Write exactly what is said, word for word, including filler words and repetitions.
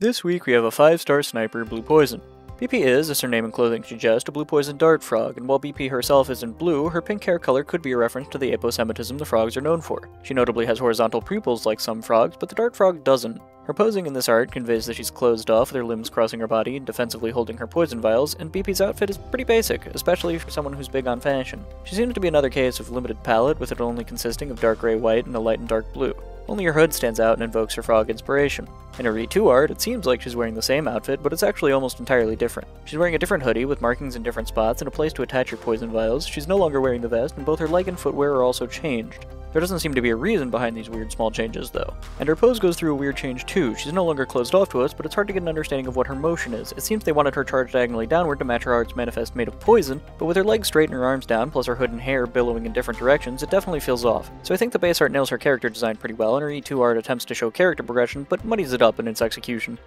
This week we have a five star sniper, Blue Poison. B P is, as her name and clothing suggest, a blue poison dart frog, and while B P herself isn't blue, her pink hair color could be a reference to the aposematism the frogs are known for. She notably has horizontal pupils like some frogs, but the dart frog doesn't. Her posing in this art conveys that she's closed off, with her limbs crossing her body and defensively holding her poison vials, and B P's outfit is pretty basic, especially for someone who's big on fashion. She seems to be another case of limited palette, with it only consisting of dark gray white and a light and dark blue. Only her hood stands out and invokes her frog inspiration. In her V two art, it seems like she's wearing the same outfit, but it's actually almost entirely different. She's wearing a different hoodie, with markings in different spots and a place to attach her poison vials. She's no longer wearing the vest, and both her leg and footwear are also changed. There doesn't seem to be a reason behind these weird small changes, though. And her pose goes through a weird change too. She's no longer closed off to us, but it's hard to get an understanding of what her motion is. It seems they wanted her charged diagonally downward to match her art's manifest made of poison, but with her legs straight and her arms down, plus her hood and hair billowing in different directions, it definitely feels off. So I think the base art nails her character design pretty well, and her E two art attempts to show character progression, but muddies it up in its execution.